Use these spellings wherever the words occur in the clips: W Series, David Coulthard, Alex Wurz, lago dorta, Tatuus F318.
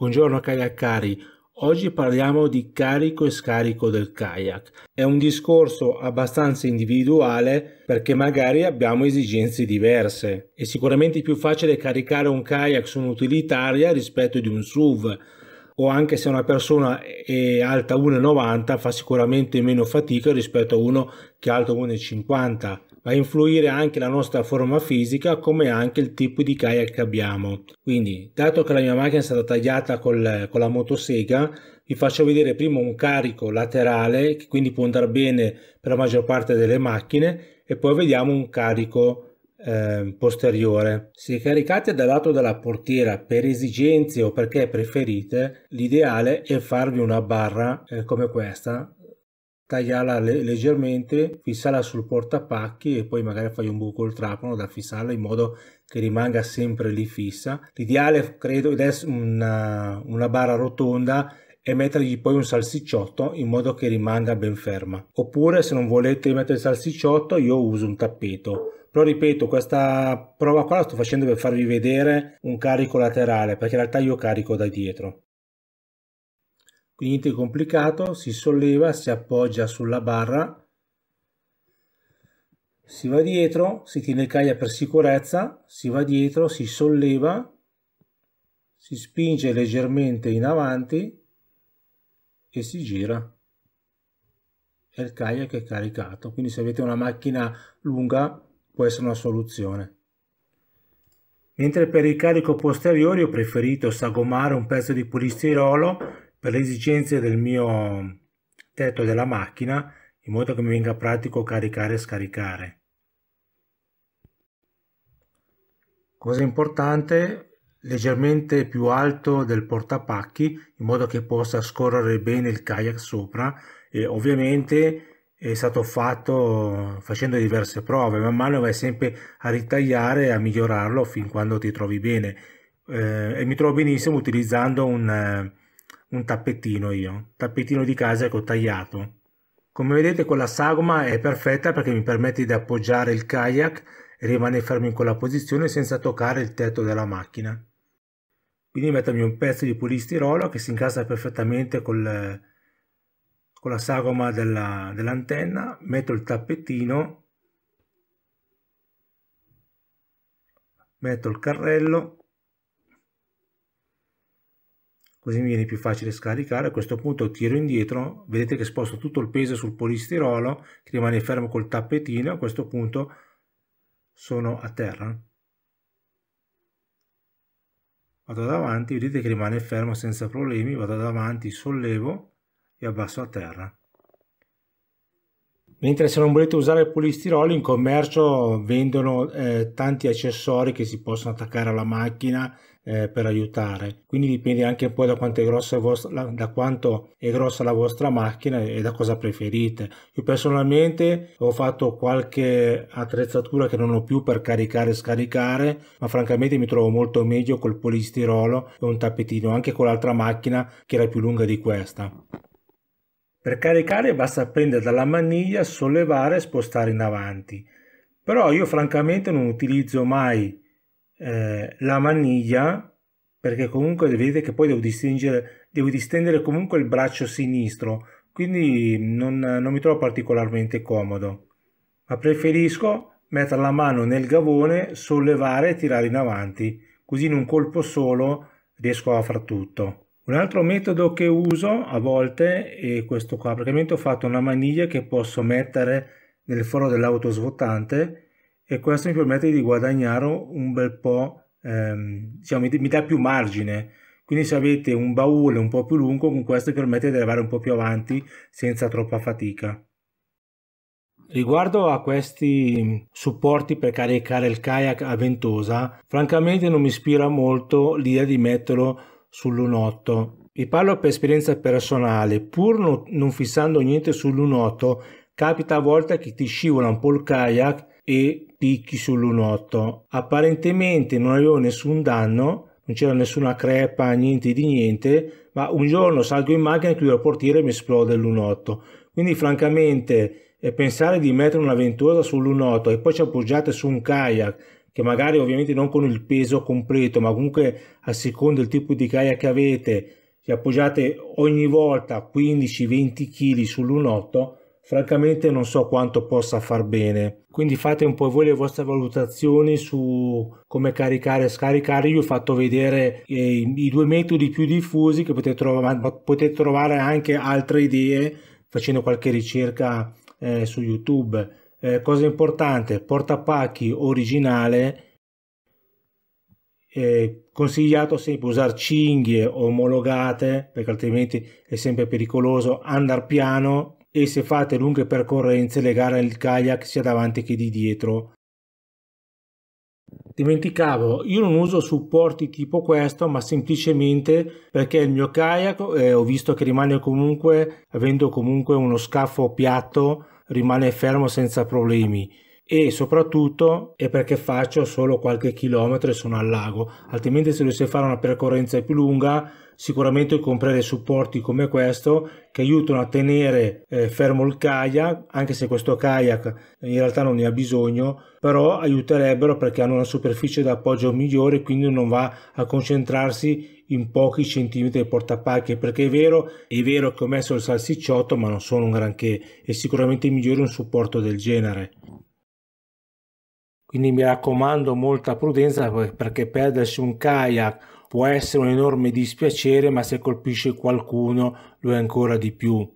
Buongiorno kayakkari, oggi parliamo di carico e scarico del kayak. È un discorso abbastanza individuale perché magari abbiamo esigenze diverse. È sicuramente più facile caricare un kayak su un'utilitaria rispetto di un SUV, o anche se una persona è alta 1,90 fa sicuramente meno fatica rispetto a uno che è alto 1,50. Va a influire anche la nostra forma fisica come anche il tipo di kayak che abbiamo. Quindi, dato che la mia macchina è stata tagliata con la motosega, vi faccio vedere prima un carico laterale che quindi può andare bene per la maggior parte delle macchine e poi vediamo un carico posteriore. Se caricate dal lato della portiera per esigenze o perché preferite, l'ideale è farvi una barra come questa, tagliarla leggermente, fissarla sul portapacchi e poi magari fai un buco col trapano da fissarla in modo che rimanga sempre lì fissa. L'ideale credo è una barra rotonda e mettergli poi un salsicciotto in modo che rimanga ben ferma, oppure se non volete mettere il salsicciotto io uso un tappeto. Però ripeto, questa prova qua la sto facendo per farvi vedere un carico laterale, perché in realtà io carico da dietro. Quindi niente complicato, si solleva, si appoggia sulla barra, si va dietro, si tiene il kayak per sicurezza, si va dietro, si solleva, si spinge leggermente in avanti e si gira. E il kayak è caricato. Quindi se avete una macchina lunga può essere una soluzione. Mentre per il carico posteriore ho preferito sagomare un pezzo di polistirolo per le esigenze del mio tetto della macchina, in modo che mi venga pratico caricare e scaricare. Cosa importante, leggermente più alto del portapacchi, in modo che possa scorrere bene il kayak sopra, e ovviamente è stato fatto facendo diverse prove, man mano vai sempre a ritagliare e a migliorarlo fin quando ti trovi bene. E mi trovo benissimo utilizzando un tappettino, tappettino di casa che ho tagliato. Come vedete con la sagoma è perfetta perché mi permette di appoggiare il kayak e rimanere fermo in quella posizione senza toccare il tetto della macchina. Quindi mettermi un pezzo di polistirolo che si incassa perfettamente con la sagoma dell'antenna, metto il tappettino, metto il carrello, così mi viene più facile scaricare. A questo punto tiro indietro, vedete che sposto tutto il peso sul polistirolo, che rimane fermo col tappettino, a questo punto sono a terra. Vado davanti, vedete che rimane fermo senza problemi, vado davanti, sollevo, e abbasso a terra. Mentre se non volete usare il polistirolo, in commercio vendono tanti accessori che si possono attaccare alla macchina per aiutare, quindi dipende anche un po' da quanto è grossa la vostra macchina e da cosa preferite. Io personalmente ho fatto qualche attrezzatura che non ho più per caricare e scaricare, ma francamente mi trovo molto meglio col polistirolo e un tappetino, anche con l'altra macchina che era più lunga di questa. Per caricare basta prendere dalla maniglia, sollevare e spostare in avanti. Però io francamente non utilizzo mai la maniglia, perché comunque vedete che poi devo distendere comunque il braccio sinistro, quindi non mi trovo particolarmente comodo. Ma preferisco mettere la mano nel gavone, sollevare e tirare in avanti, così in un colpo solo riesco a far tutto. Un altro metodo che uso a volte è questo qua, praticamente ho fatto una maniglia che posso mettere nel foro dell'auto svuotante e questo mi permette di guadagnare un bel po', diciamo, mi dà più margine, quindi se avete un baule un po' più lungo con questo vi permette di arrivare un po' più avanti senza troppa fatica. Riguardo a questi supporti per caricare il kayak a ventosa, francamente non mi ispira molto l'idea di metterlo sull'unotto. Vi parlo per esperienza personale, pur non fissando niente sull'unotto, capita a volte che ti scivola un po' il kayak e picchi sull'unotto. Apparentemente non avevo nessun danno, non c'era nessuna crepa, niente di niente, ma un giorno salgo in macchina, chiudo la portiera e mi esplode l'unotto. Quindi francamente pensare di mettere una ventosa sull'unotto e poi ci appoggiate su un kayak che magari ovviamente non con il peso completo, ma comunque a seconda del tipo di caia che avete, se appoggiate ogni volta 15-20 kg sull'1.8, francamente non so quanto possa far bene. Quindi fate un po' voi le vostre valutazioni su come caricare e scaricare. Io ho fatto vedere i due metodi più diffusi, che potete trovare anche altre idee facendo qualche ricerca su YouTube. Cosa importante, portapacchi originale, consigliato sempre usare cinghie omologate, perché altrimenti è sempre pericoloso, andare piano, e se fate lunghe percorrenze legare il kayak sia davanti che di dietro. Dimenticavo, io non uso supporti tipo questo, ma semplicemente perché il mio kayak ho visto che rimane comunque, avendo comunque uno scafo piatto, rimane fermo senza problemi, e soprattutto è perché faccio solo qualche chilometro e sono al lago. Altrimenti, se dovessi fare una percorrenza più lunga, sicuramente comprare supporti come questo che aiutano a tenere fermo il kayak, anche se questo kayak in realtà non ne ha bisogno, però aiuterebbero perché hanno una superficie d'appoggio migliore, quindi non va a concentrarsi in pochi centimetri di portapacchi, perché è vero che ho messo il salsicciotto, ma non sono un granché, è sicuramente migliore un supporto del genere. Quindi mi raccomando, molta prudenza, perché perdersi un kayak può essere un enorme dispiacere, ma se colpisce qualcuno lo è ancora di più.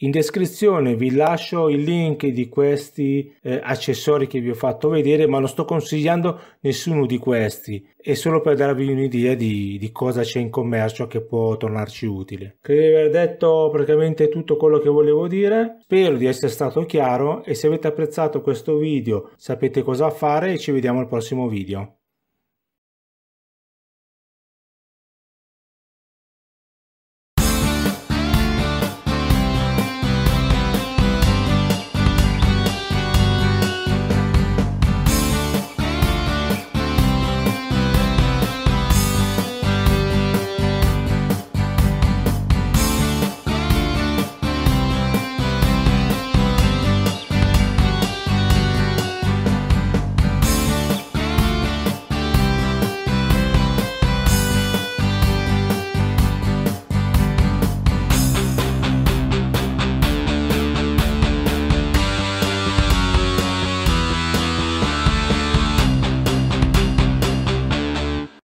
In descrizione vi lascio il link di questi accessori che vi ho fatto vedere, ma non sto consigliando nessuno di questi, è solo per darvi un'idea di cosa c'è in commercio che può tornarci utile. Credo di aver detto praticamente tutto quello che volevo dire, spero di essere stato chiaro, e se avete apprezzato questo video sapete cosa fare, e ci vediamo al prossimo video.